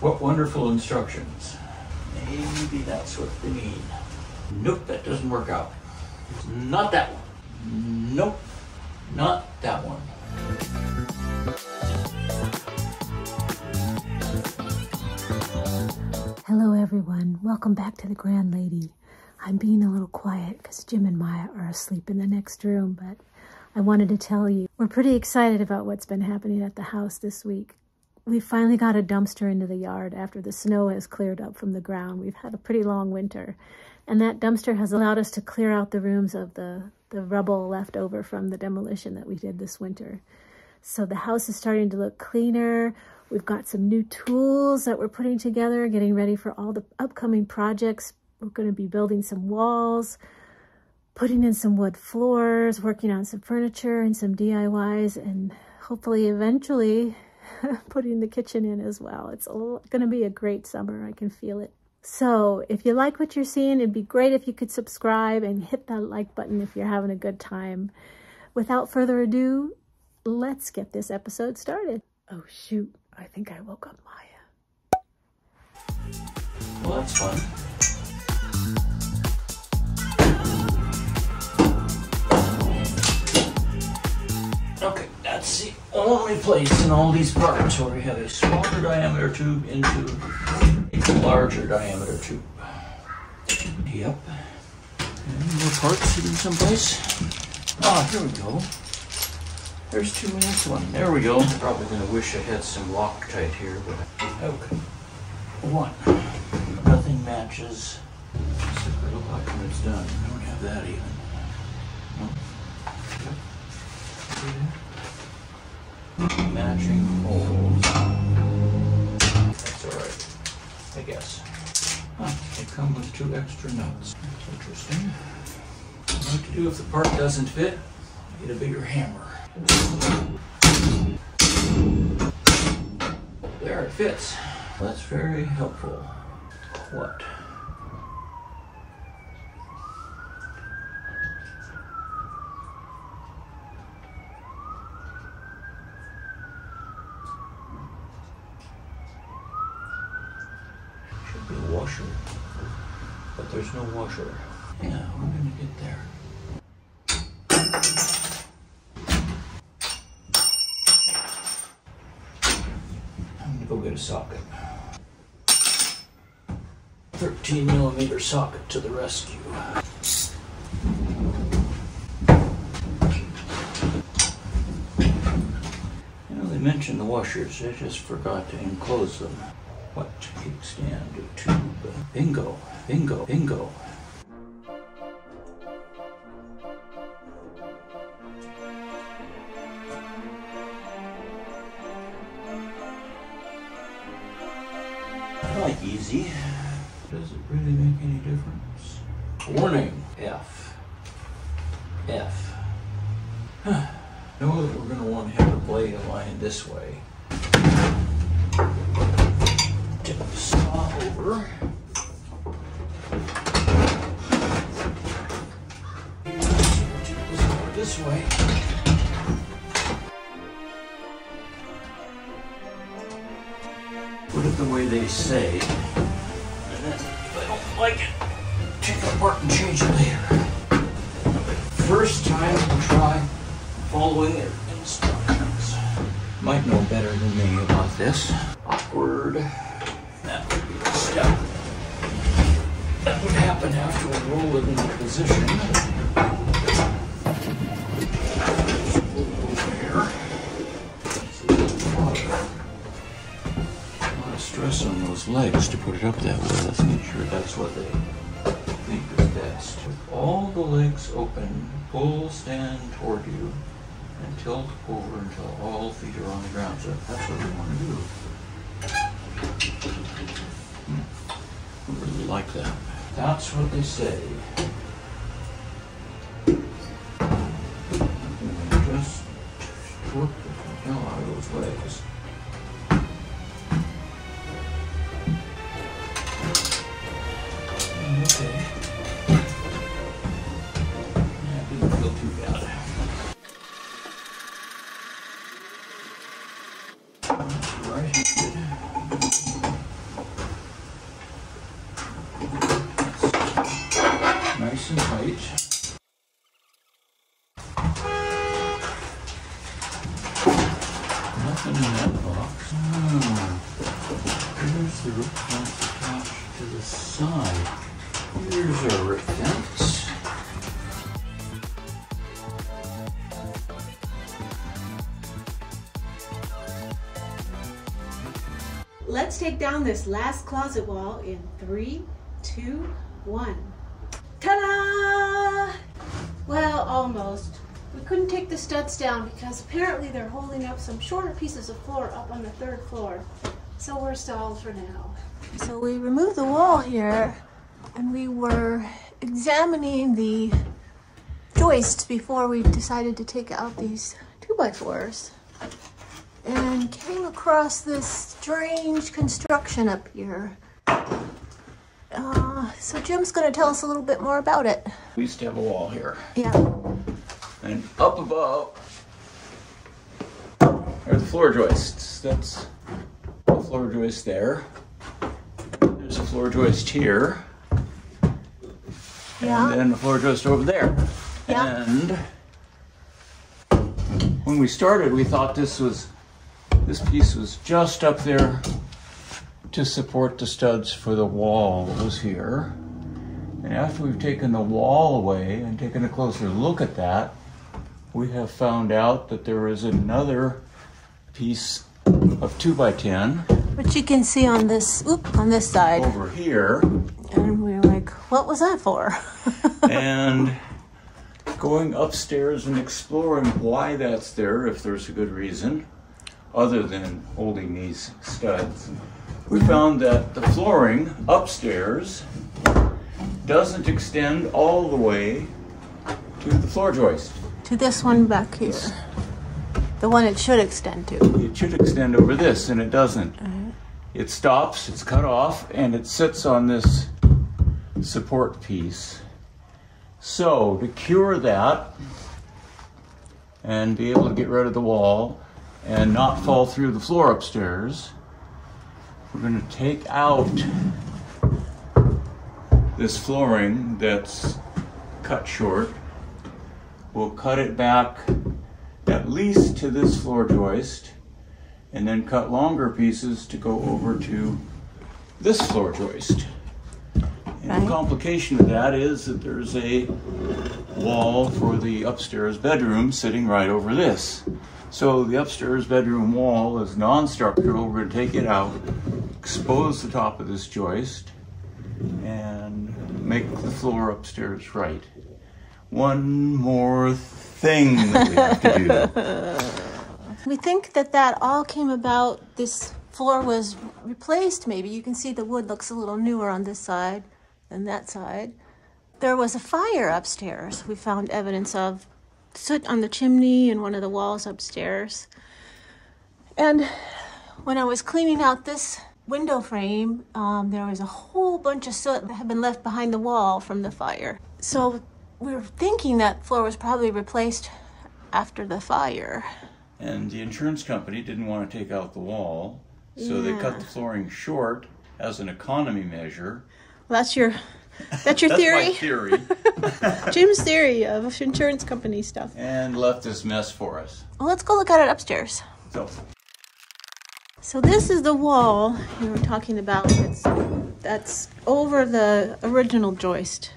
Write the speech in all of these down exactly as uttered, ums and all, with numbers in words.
What wonderful instructions. Maybe that's what they mean. Nope, that doesn't work out. Not that one. Nope, not that one. Hello everyone, welcome back to The Grand Lady. I'm being a little quiet because Jim and Maya are asleep in the next room, but I wanted to tell you, we're pretty excited about what's been happening at the house this week. We finally got a dumpster into the yard after the snow has cleared up from the ground. We've had a pretty long winter, and that dumpster has allowed us to clear out the rooms of the, the rubble left over from the demolition that we did this winter. So the house is starting to look cleaner. We've got some new tools that we're putting together, getting ready for all the upcoming projects. We're going to be building some walls, putting in some wood floors, working on some furniture and some D I Ys, and hopefully eventually putting the kitchen in as well. It's going to be a great summer. I can feel it. So if you like what you're seeing, it'd be great if you could subscribe and hit that like button if you're having a good time. Without further ado, let's get this episode started. Oh shoot, I think I woke up Maya. Well, that's fun. Okay, that's the only place in all these parts where we have a smaller diameter tube into a larger diameter tube. Yep. And more parts in someplace. Ah, here we go. There's two minutes one. There we go. I'm probably gonna wish I had some Loctite here, but okay. One. Nothing matches. Let's look at the clock when it's done. I don't have that even. No. Yep. Matching holes. That's alright, I guess. Huh, they come with two extra nuts. That's interesting. What to do if the part doesn't fit? Get a bigger hammer. There, it fits. Well, that's very helpful. What? Washer, but there's no washer. Yeah, we're gonna get there. I'm gonna go get a socket. thirteen millimeter socket to the rescue. You know, they mentioned the washers, I just forgot to enclose them. What? Kickstand or tube? Bingo, bingo, bingo. Quite easy. Does it really make any difference? Warning! F. F. Huh. I know that we're going to want to have the blade aligned this way. Tip the saw over. Tip the saw this way. Put it the way they say. And then if I don't like it, take it apart and change it later. First time try following their instructions. Might know better than me about this. Awkward. That would be the step that would happen after we roll it into position. There. It's a little water. A lot of stress on those legs to put it up that way. Let's make sure that's what they think is best. With all the legs open, pull stand toward you and tilt over until all feet are on the ground. So that's what we want to do. I really like that. That's what they say. Just work the hell out of those legs. Okay. Yeah, it didn't feel too bad. That's right. what's in that box? Ah, here's the roof vents attached to the side. Here's our roof vents. Let's take down this last closet wall in three, two, one. Ta-da! Well, almost. We couldn't take the studs down because apparently they're holding up some shorter pieces of floor up on the third floor. So we're stalled for now. So we removed the wall here and we were examining the joists before we decided to take out these two by fours. And came across this strange construction up here. Uh, so Jim's going to tell us a little bit more about it. We used to have a wall here. Yeah. And up above are the floor joists. That's a floor joist there. There's a floor joist here. Yeah. And then a floor joist over there. Yeah. And when we started, we thought this was This piece was just up there to support the studs for the wall that was here. And after we've taken the wall away and taken a closer look at that, we have found out that there is another piece of two by ten. Which you can see on this, oop, on this side. Over here. And we're like, what was that for? And going upstairs and exploring why that's there, if there's a good reason, other than holding these studs. We found that the flooring upstairs doesn't extend all the way to the floor joist. To this one back here. This. The one it should extend to. It should extend over this, and it doesn't. Uh-huh. It stops, it's cut off, and it sits on this support piece. So, to cure that, and be able to get rid of the wall, and not fall through the floor upstairs, we're going to take out this flooring that's cut short. We'll cut it back at least to this floor joist, and then cut longer pieces to go over to this floor joist. And right. The complication of that is that there's a wall for the upstairs bedroom sitting right over this. So the upstairs bedroom wall is non-structural. We're going to take it out, expose the top of this joist, and make the floor upstairs right. One more thing that we have to do. We think that that all came about, this floor was replaced maybe. You can see the wood looks a little newer on this side than that side. There was a fire upstairs we found evidence of. Soot on the chimney and one of the walls upstairs. And when I was cleaning out this window frame, um, there was a whole bunch of soot that had been left behind the wall from the fire. So we were thinking that floor was probably replaced after the fire. And the insurance company didn't want to take out the wall, so yeah. They cut the flooring short as an economy measure. Well, that's your... That's your That's theory? My theory. Jim's theory of insurance company stuff. And left this mess for us. Well, let's go look at it upstairs. So, so this is the wall you were talking about that's, that's over the original joist.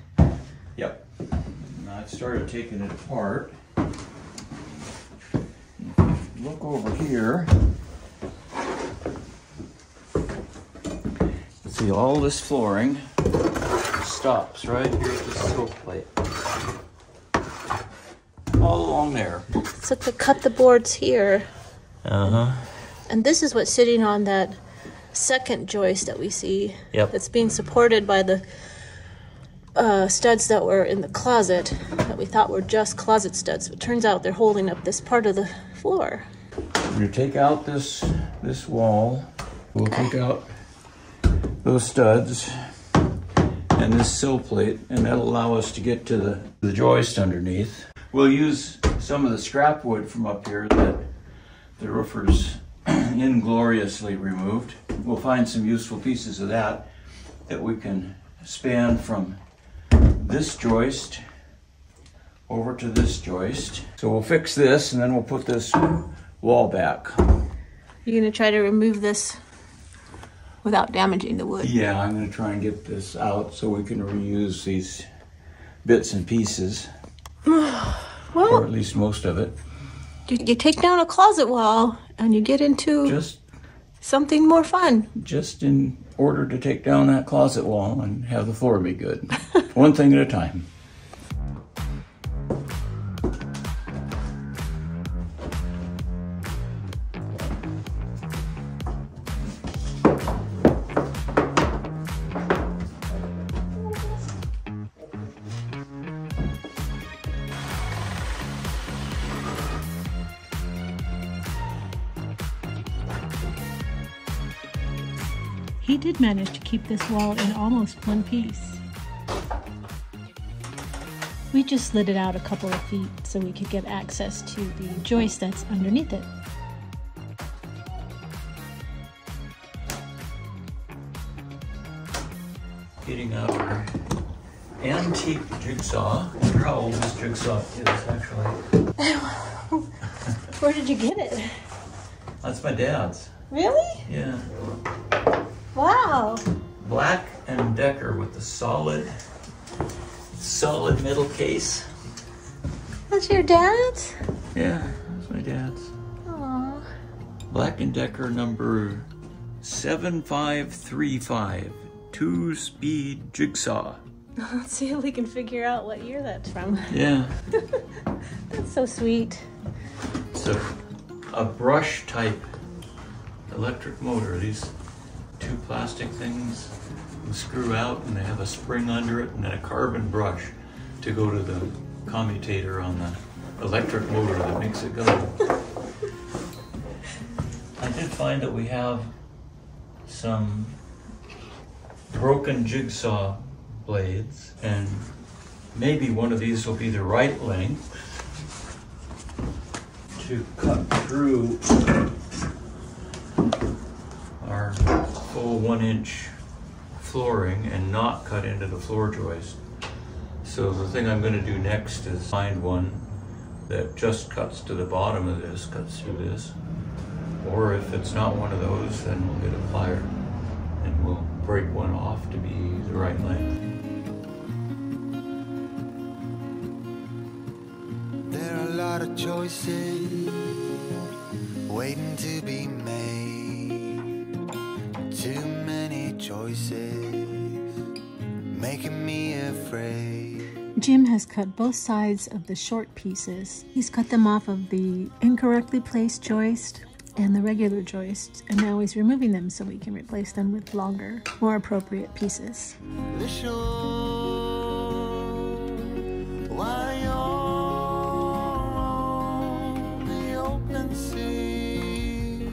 Yep. And I've started taking it apart. Look over here. See all this flooring. Stops right here at the stove plate. All along there. So to cut the boards here. Uh-huh. And this is what's sitting on that second joist that we see. Yep. That's being supported by the uh, studs that were in the closet that we thought were just closet studs, but turns out they're holding up this part of the floor. We're gonna take out this this wall. We'll okay. Take out those studs and this sill plate, and that'll allow us to get to the, the joist underneath. We'll use some of the scrap wood from up here that the roofers ingloriously removed. We'll find some useful pieces of that that we can span from this joist over to this joist. So we'll fix this, and then we'll put this wall back. You're gonna try to remove this without damaging the wood? Yeah, I'm gonna try and get this out so we can reuse these bits and pieces. Well, or at least most of it. You, you take down a closet wall and you get into just something more fun. Just in order to take down that closet wall and have the floor be good. One thing at a time. He did manage to keep this wall in almost one piece. We just slid it out a couple of feet so we could get access to the joist that's underneath it. Getting out our antique jigsaw. I wonder how old this jigsaw is, actually. Where did you get it? That's my dad's. Really? Yeah. Wow. Black and Decker with the solid, solid middle case. That's your dad's? Yeah, that's my dad's. Aww. Black and Decker number seven five three five, two-speed jigsaw. Let's see if we can figure out what year that's from. Yeah. That's so sweet. It's a, a brush type electric motor. These two plastic things and screw out, and they have a spring under it and then a carbon brush to go to the commutator on the electric motor that makes it go. I did find that we have some broken jigsaw blades, and maybe one of these will be the right length to cut through our full one inch flooring and not cut into the floor joist. So the thing I'm going to do next is find one that just cuts to the bottom of this, cuts through this, or if it's not one of those, then we'll get a plier and we'll break one off to be the right length. There are a lot of choices waiting to be made. Too many choices, making me afraid. Jim has cut both sides of the short pieces. He's cut them off of the incorrectly placed joist and the regular joist, and now he's removing them so we can replace them with longer, more appropriate pieces. The shore, while you're on the open sea,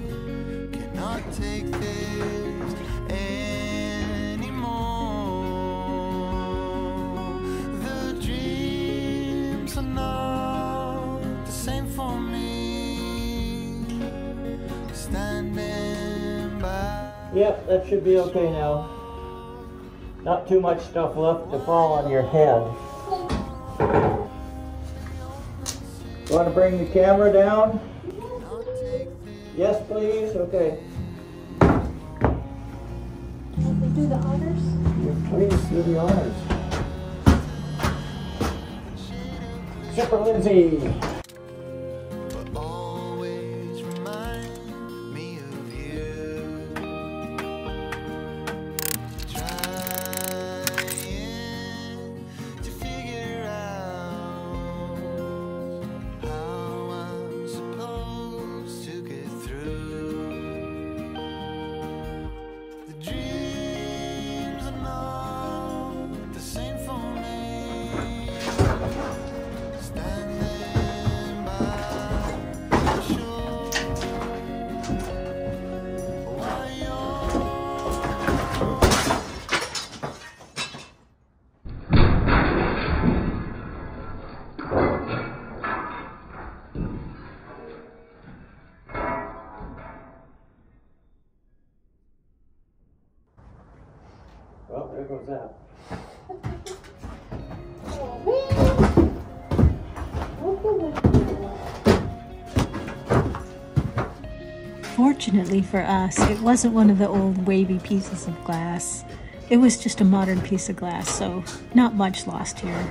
cannot take this. Yep, that should be okay now. Not too much stuff left to fall on your head. You want to bring the camera down? Yes, please. Okay. Can we do the honors? Yeah, please do the honors. Super Lindsay. Well, there goes that. Fortunately for us, it wasn't one of the old wavy pieces of glass. It was just a modern piece of glass, so not much lost here.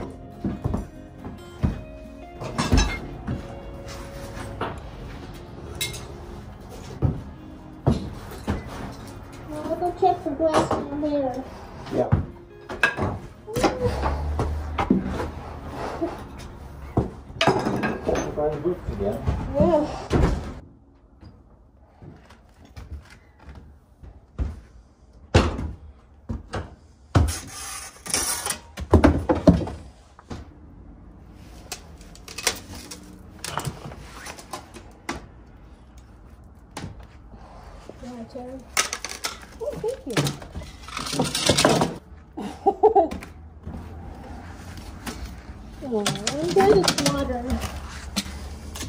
I'll go check for glass down there. Yeah. Yeah.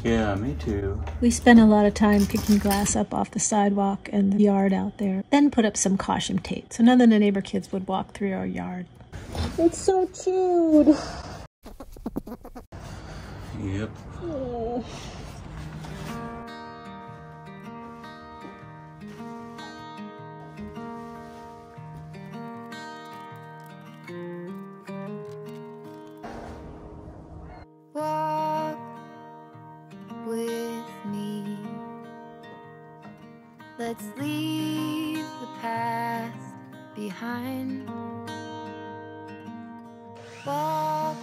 Yeah, me too. We spent a lot of time picking glass up off the sidewalk and the yard out there, then put up some caution tape so none of the neighbor kids would walk through our yard. It's so chewed. Yep. Yeah. Let's leave the past behind. Walk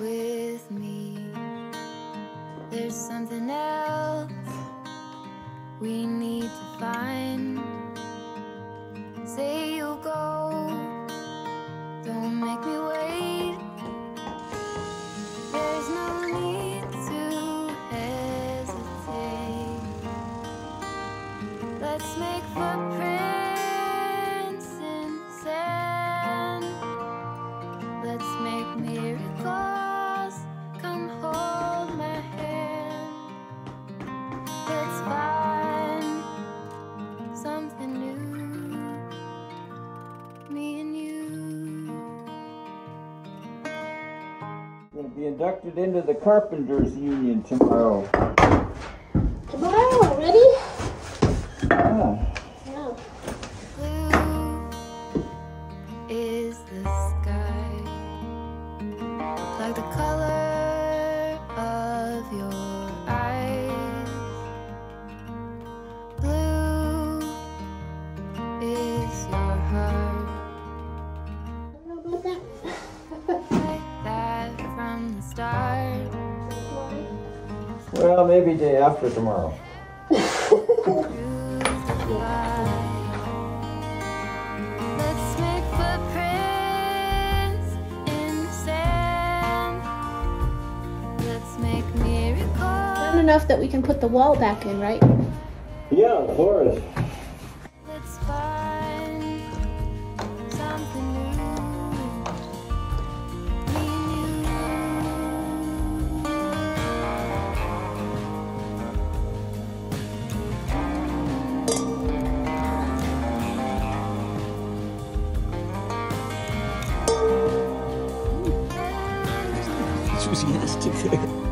with me. There's something else we need to find. Say you'll go. Don't make me wait. There's no need to hesitate. Let's make footprints in the sand. Let's make miracles. Come hold my hand. Let's find something new, me and you. I'm going to be inducted into the Carpenters Union tomorrow. Tomorrow already? Oh. No. Blue is the sky, like the color of your eyes. Blue is your heart. I don't know about that. Like that from the start. Well, maybe day after tomorrow. Enough that we can put the wall back in, right? Yeah, of course. Let's find something new. Susie has to